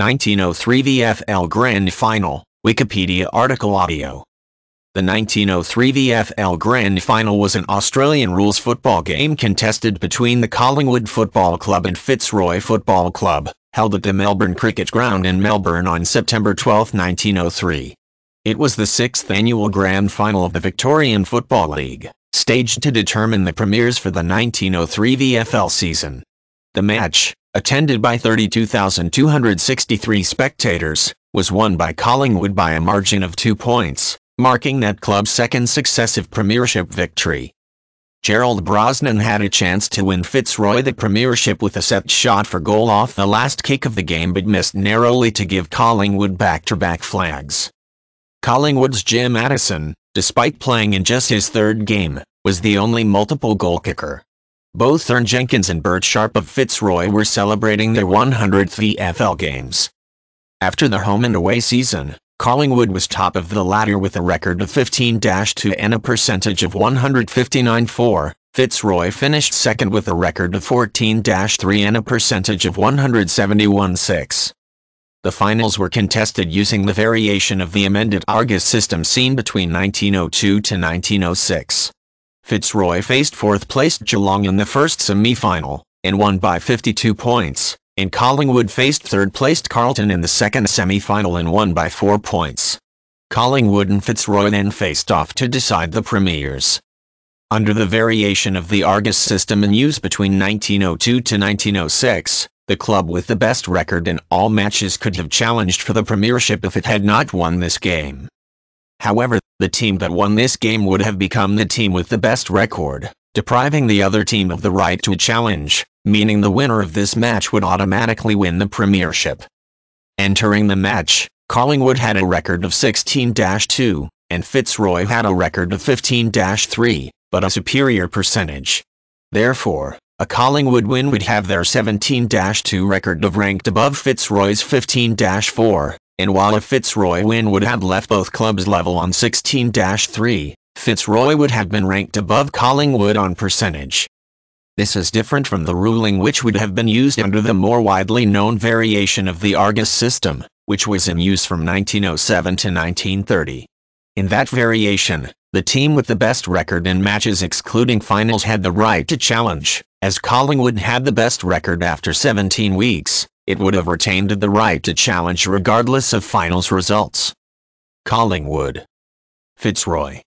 1903 VFL Grand Final, Wikipedia article audio. The 1903 VFL Grand Final was an Australian rules football game contested between the Collingwood Football Club and Fitzroy Football Club, held at the Melbourne Cricket Ground in Melbourne on September 12, 1903. It was the sixth annual Grand Final of the Victorian Football League, staged to determine the premiers for the 1903 VFL season. The match, attended by 32,263 spectators, was won by Collingwood by a margin of 2 points, marking that club's second successive premiership victory. Gerald Brosnan had a chance to win Fitzroy the premiership with a set shot for goal off the last kick of the game but missed narrowly to give Collingwood back-to-back flags. Collingwood's Jim Addison, despite playing in just his third game, was the only multiple-goal kicker. Both Ern Jenkins and Burt Sharp of Fitzroy were celebrating their 100th VFL games. After the home and away season, Collingwood was top of the ladder with a record of 15-2 and a percentage of 159.4. Fitzroy finished second with a record of 14-3 and a percentage of 171.6. The finals were contested using the variation of the amended Argus system seen between 1902 to 1906. Fitzroy faced fourth-placed Geelong in the first semi-final, and won by 52 points, and Collingwood faced third-placed Carlton in the second semi-final and won by 4 points. Collingwood and Fitzroy then faced off to decide the premiers. Under the variation of the Argus system in use between 1902 to 1906, the club with the best record in all matches could have challenged for the premiership if it had not won this game. However, the team that won this game would have become the team with the best record, depriving the other team of the right to a challenge, meaning the winner of this match would automatically win the premiership. Entering the match, Collingwood had a record of 16-2, and Fitzroy had a record of 15-3, but a superior percentage. Therefore, a Collingwood win would have their 17-2 record of ranked above Fitzroy's 15-4, and while a Fitzroy win would have left both clubs level on 16-3, Fitzroy would have been ranked above Collingwood on percentage. This is different from the ruling which would have been used under the more widely known variation of the Argus system, which was in use from 1907 to 1930. In that variation, the team with the best record in matches excluding finals had the right to challenge. As Collingwood had the best record after 17 weeks, it would have retained the right to challenge regardless of finals results. Collingwood, Fitzroy,